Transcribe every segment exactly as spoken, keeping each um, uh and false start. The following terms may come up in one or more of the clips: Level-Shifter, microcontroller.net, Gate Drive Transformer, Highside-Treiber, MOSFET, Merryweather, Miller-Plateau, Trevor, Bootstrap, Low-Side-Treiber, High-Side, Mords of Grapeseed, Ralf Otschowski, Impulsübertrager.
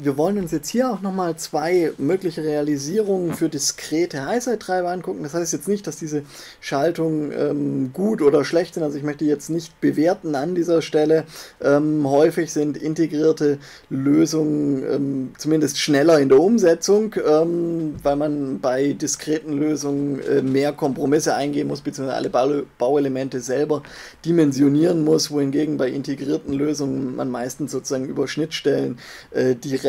Wir wollen uns jetzt hier auch nochmal zwei mögliche Realisierungen für diskrete Highside-Treiber angucken. Das heißt jetzt nicht, dass diese Schaltungen ähm, gut oder schlecht sind. Also ich möchte jetzt nicht bewerten an dieser Stelle. Ähm, häufig sind integrierte Lösungen ähm, zumindest schneller in der Umsetzung, ähm, weil man bei diskreten Lösungen äh, mehr Kompromisse eingehen muss, beziehungsweise alle Bau- Bauelemente selber dimensionieren muss, wohingegen bei integrierten Lösungen man meistens sozusagen über Schnittstellen äh, direkt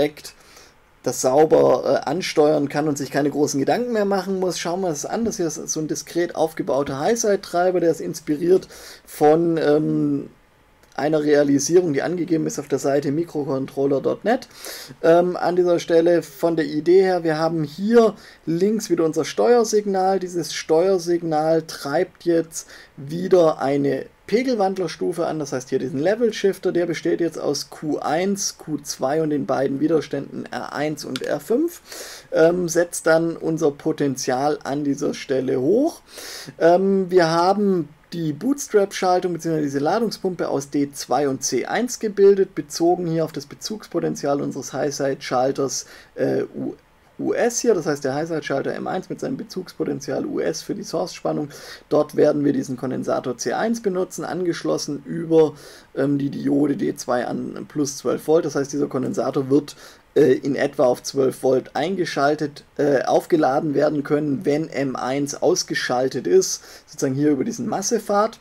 das sauber äh, ansteuern kann und sich keine großen Gedanken mehr machen muss. Schauen wir uns an, das hier ist so ein diskret aufgebauter Highside-Treiber, der ist inspiriert von ähm, einer Realisierung, die angegeben ist auf der Seite microcontroller punkt net. Ähm, an dieser Stelle von der Idee her, wir haben hier links wieder unser Steuersignal. Dieses Steuersignal treibt jetzt wieder eine Pegelwandlerstufe an, das heißt hier diesen Level-Shifter, der besteht jetzt aus Q eins, Q zwei und den beiden Widerständen R eins und R fünf, ähm, setzt dann unser Potential an dieser Stelle hoch. Ähm, wir haben die Bootstrap-Schaltung bzw. diese Ladungspumpe aus D zwei und C eins gebildet, bezogen hier auf das Bezugspotenzial unseres Highside-Schalters äh, U eins. U S hier, das heißt der Highside-Schalter M eins mit seinem Bezugspotenzial U S für die Source-Spannung. Dort werden wir diesen Kondensator C eins benutzen, angeschlossen über ähm, die Diode D zwei an plus zwölf Volt. Das heißt, dieser Kondensator wird äh, in etwa auf zwölf Volt eingeschaltet, äh, aufgeladen werden können, wenn M eins ausgeschaltet ist, sozusagen hier über diesen Massepfad.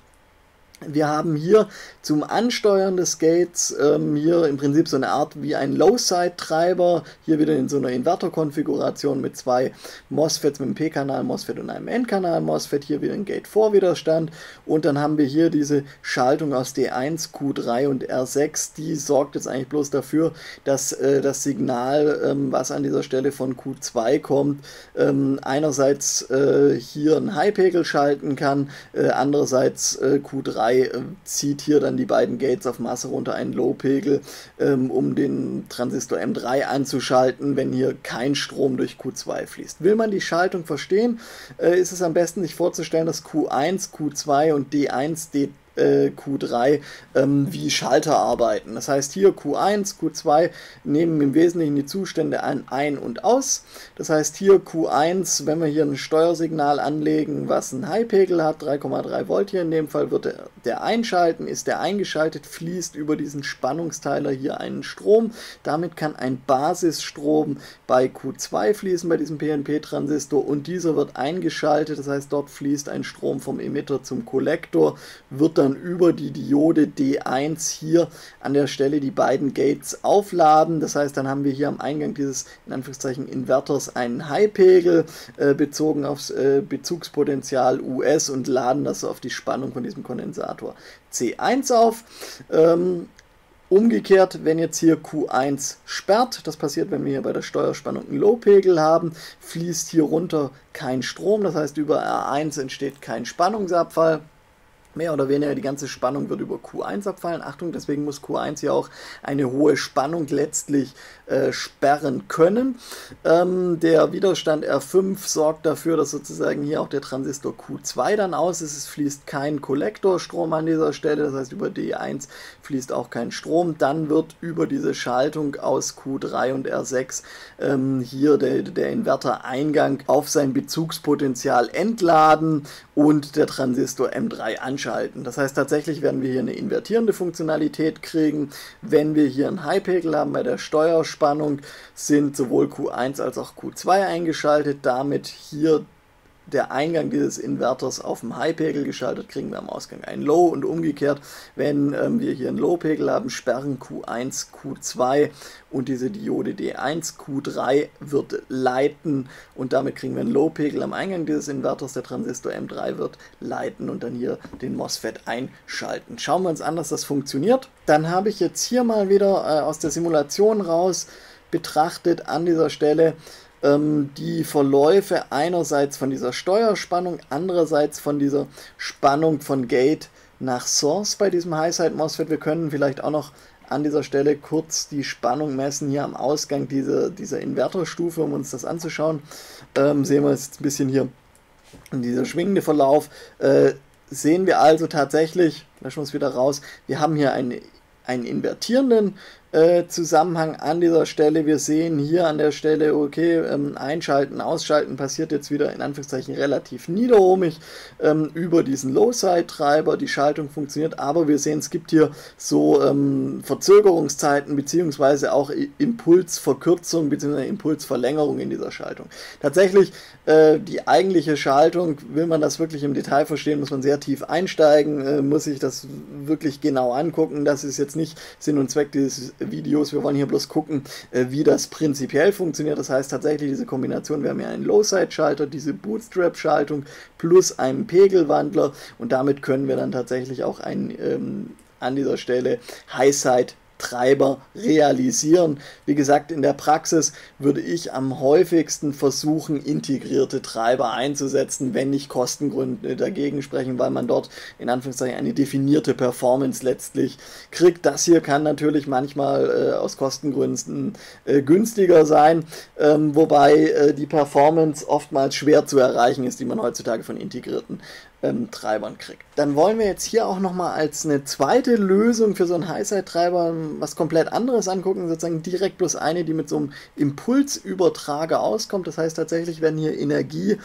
Wir haben hier zum Ansteuern des Gates ähm, hier im Prinzip so eine Art wie ein Low-Side-Treiber, hier wieder in so einer Inverter-Konfiguration mit zwei MOSFETs, mit einem P-Kanal-MOSFET und einem N-Kanal-MOSFET, hier wieder ein Gate vier Widerstand und dann haben wir hier diese Schaltung aus D eins, Q drei und R sechs, die sorgt jetzt eigentlich bloß dafür, dass äh, das Signal, ähm, was an dieser Stelle von Q zwei kommt, ähm, einerseits äh, hier einen High-Pegel schalten kann, äh, andererseits äh, Q drei zieht hier dann die beiden Gates auf Masse runter, einen Low-Pegel, ähm, um den Transistor M drei anzuschalten, wenn hier kein Strom durch Q zwei fließt. Will man die Schaltung verstehen, äh, ist es am besten, sich vorzustellen, dass Q eins, Q zwei und D eins, D äh, Q drei ähm, wie Schalter arbeiten. Das heißt, hier Q eins, Q zwei nehmen im Wesentlichen die Zustände an, ein und aus. Das heißt, hier Q eins, wenn wir hier ein Steuersignal anlegen, was einen High-Pegel hat, drei Komma drei Volt hier in dem Fall, wird der, der einschalten. Ist der eingeschaltet, fließt über diesen Spannungsteiler hier einen Strom. Damit kann ein Basisstrom bei Q zwei fließen, bei diesem P N P-Transistor, und dieser wird eingeschaltet. Das heißt, dort fließt ein Strom vom Emitter zum Kollektor, wird dann über die Diode D eins hier an der Stelle die beiden Gates aufladen. Das heißt, dann haben wir hier am Eingang dieses in Anführungszeichen Inverters einen High-Pegel äh, bezogen aufs äh, Bezugspotenzial U S und laden das auf die Spannung von diesem Kondensator C eins auf. Ähm, Umgekehrt, wenn jetzt hier Q eins sperrt, das passiert, wenn wir hier bei der Steuerspannung einen Low-Pegel haben, fließt hier runter kein Strom, das heißt über R eins entsteht kein Spannungsabfall. Mehr oder weniger die ganze Spannung wird über Q eins abfallen. Achtung, deswegen muss Q eins ja auch eine hohe Spannung letztlich äh, sperren können. Ähm, der Widerstand R fünf sorgt dafür, dass sozusagen hier auch der Transistor Q zwei dann aus ist. Es fließt kein Kollektorstrom an dieser Stelle, das heißt über D eins fließt auch kein Strom. Dann wird über diese Schaltung aus Q drei und R sechs ähm, hier der, der Inverter-Eingang auf sein Bezugspotenzial entladen und der Transistor M drei anschließen. Das heißt, tatsächlich werden wir hier eine invertierende Funktionalität kriegen. Wenn wir hier einen High-Pegel haben bei der Steuerspannung, sind sowohl Q eins als auch Q zwei eingeschaltet. Damit hier der Eingang dieses Inverters auf dem High-Pegel geschaltet, kriegen wir am Ausgang einen Low. Und umgekehrt, wenn ähm, wir hier einen Low-Pegel haben, sperren Q eins, Q zwei und diese Diode D eins, Q drei wird leiten und damit kriegen wir einen Low-Pegel am Eingang dieses Inverters, der Transistor M drei wird leiten und dann hier den MOSFET einschalten. Schauen wir uns an, dass das funktioniert. Dann habe ich jetzt hier mal wieder äh, aus der Simulation raus betrachtet an dieser Stelle die Verläufe einerseits von dieser Steuerspannung, andererseits von dieser Spannung von Gate nach Source bei diesem Highside-MOSFET. Wir können vielleicht auch noch an dieser Stelle kurz die Spannung messen, hier am Ausgang dieser, dieser Inverterstufe, um uns das anzuschauen. Ähm, sehen wir jetzt ein bisschen hier dieser schwingende Verlauf. Äh, sehen wir also tatsächlich, löschen wir es wieder raus, wir haben hier eine einen invertierenden äh, Zusammenhang an dieser Stelle. Wir sehen hier an der Stelle, okay, ähm, einschalten, ausschalten passiert jetzt wieder in Anführungszeichen relativ niederohmig ähm, über diesen Low-Side-Treiber. Die Schaltung funktioniert, aber wir sehen, es gibt hier so ähm, Verzögerungszeiten beziehungsweise auch Impulsverkürzung bzw. Impulsverlängerung in dieser Schaltung. Tatsächlich, äh, die eigentliche Schaltung, will man das wirklich im Detail verstehen, muss man sehr tief einsteigen, äh, muss sich das wirklich genau angucken. Das ist jetzt nicht Sinn und Zweck dieses Videos. Wir wollen hier bloß gucken, äh, wie das prinzipiell funktioniert. Das heißt tatsächlich diese Kombination, wir haben hier einen Low-Side-Schalter, diese Bootstrap-Schaltung plus einen Pegelwandler, und damit können wir dann tatsächlich auch einen ähm, an dieser Stelle High-Side-Schalter Treiber realisieren. Wie gesagt, in der Praxis würde ich am häufigsten versuchen, integrierte Treiber einzusetzen, wenn nicht Kostengründe dagegen sprechen, weil man dort in Anführungszeichen eine definierte Performance letztlich kriegt. Das hier kann natürlich manchmal äh, aus Kostengründen äh, günstiger sein, ähm, wobei äh, die Performance oftmals schwer zu erreichen ist, die man heutzutage von integrierten Ähm, Treibern kriegt. Dann wollen wir jetzt hier auch nochmal als eine zweite Lösung für so einen High-Side-Treiber was komplett anderes angucken, sozusagen direkt bloß eine, die mit so einem Impulsübertrager auskommt. Das heißt tatsächlich, wenn hier Energie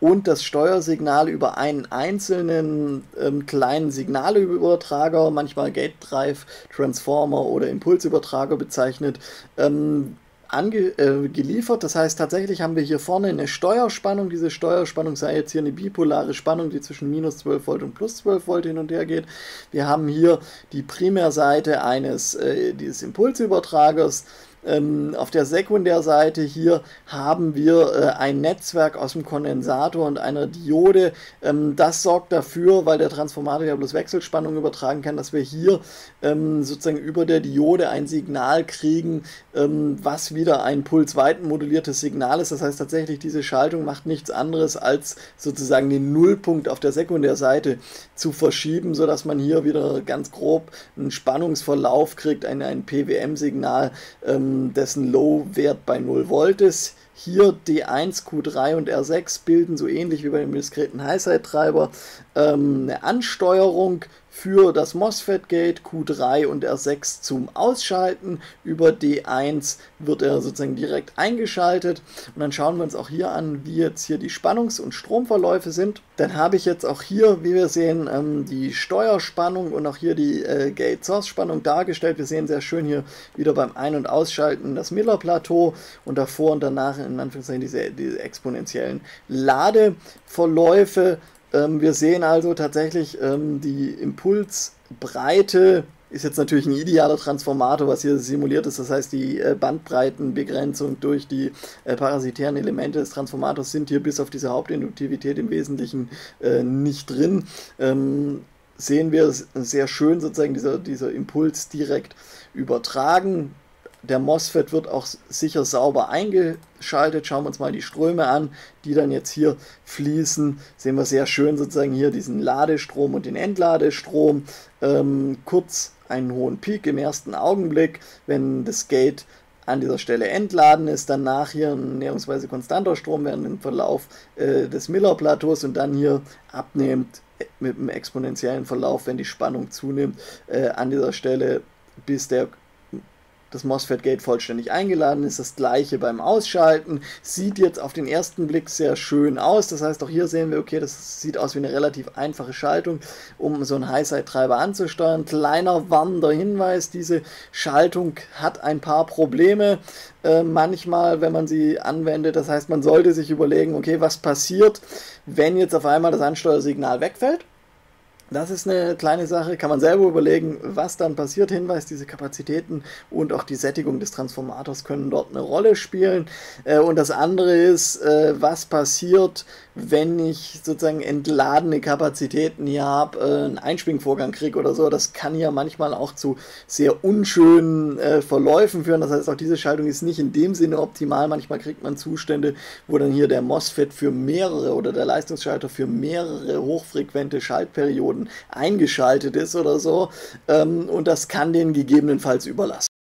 und das Steuersignal über einen einzelnen ähm, kleinen Signalübertrager, manchmal Gate Drive Transformer oder Impulsübertrager bezeichnet, ähm, Ange äh, geliefert. Das heißt, tatsächlich haben wir hier vorne eine Steuerspannung. Diese Steuerspannung sei jetzt hier eine bipolare Spannung, die zwischen minus zwölf Volt und plus zwölf Volt hin und her geht. Wir haben hier die Primärseite eines äh, dieses Impulsübertragers. Ähm, auf der Sekundärseite hier haben wir äh, ein Netzwerk aus dem Kondensator und einer Diode. Ähm, das sorgt dafür, weil der Transformator ja bloß Wechselspannung übertragen kann, dass wir hier ähm, sozusagen über der Diode ein Signal kriegen, ähm, was wieder ein pulsweitenmoduliertes Signal ist. Das heißt tatsächlich, diese Schaltung macht nichts anderes, als sozusagen den Nullpunkt auf der Sekundärseite zu verschieben, sodass man hier wieder ganz grob einen Spannungsverlauf kriegt, ein, ein P W M-Signal, ähm, dessen Low-Wert bei null Volt ist. Hier D eins, Q drei und R sechs bilden so ähnlich wie bei dem diskreten High-Side-Treiber ähm, eine Ansteuerung für das MOSFET-Gate, Q drei und R sechs zum Ausschalten. Über D eins wird er sozusagen direkt eingeschaltet. Und dann schauen wir uns auch hier an, wie jetzt hier die Spannungs- und Stromverläufe sind. Dann habe ich jetzt auch hier, wie wir sehen, ähm, die Steuerspannung und auch hier die äh, Gate-Source-Spannung dargestellt. Wir sehen sehr schön hier wieder beim Ein- und Ausschalten das Miller-Plateau und davor und danach in Anführungszeichen diese, diese exponentiellen Ladeverläufe. Wir sehen also tatsächlich, die Impulsbreite ist jetzt natürlich ein idealer Transformator, was hier simuliert ist. Das heißt, die Bandbreitenbegrenzung durch die parasitären Elemente des Transformators sind hier bis auf diese Hauptinduktivität im Wesentlichen nicht drin. Sehen wir sehr schön sozusagen dieser, dieser Impuls direkt übertragen. Der MOSFET wird auch sicher sauber eingeschaltet. Schauen wir uns mal die Ströme an, die dann jetzt hier fließen. Sehen wir sehr schön sozusagen hier diesen Ladestrom und den Entladestrom. Ähm, kurz einen hohen Peak im ersten Augenblick, wenn das Gate an dieser Stelle entladen ist, danach hier ein näherungsweise konstanter Strom während dem Verlauf äh, des Miller-Plateaus und dann hier abnehmend mit einem exponentiellen Verlauf, wenn die Spannung zunimmt, äh, an dieser Stelle, bis der das MOSFET-Gate vollständig eingeladen ist. Das gleiche beim Ausschalten. Sieht jetzt auf den ersten Blick sehr schön aus. Das heißt, auch hier sehen wir, okay, das sieht aus wie eine relativ einfache Schaltung, um so einen High-Side-Treiber anzusteuern. Kleiner warnender Hinweis, diese Schaltung hat ein paar Probleme, äh, manchmal, wenn man sie anwendet. Das heißt, man sollte sich überlegen, okay, was passiert, wenn jetzt auf einmal das Ansteuersignal wegfällt? Das ist eine kleine Sache, kann man selber überlegen, was dann passiert. Hinweis, diese Kapazitäten und auch die Sättigung des Transformators können dort eine Rolle spielen. Und das andere ist, was passiert, wenn ich sozusagen entladene Kapazitäten hier habe, einen Einschwingvorgang kriege oder so. Das kann ja manchmal auch zu sehr unschönen Verläufen führen. Das heißt, auch diese Schaltung ist nicht in dem Sinne optimal. Manchmal kriegt man Zustände, wo dann hier der MOSFET für mehrere oder der Leistungsschalter für mehrere hochfrequente Schaltperioden eingeschaltet ist oder so, ähm, und das kann den gegebenenfalls überlasten.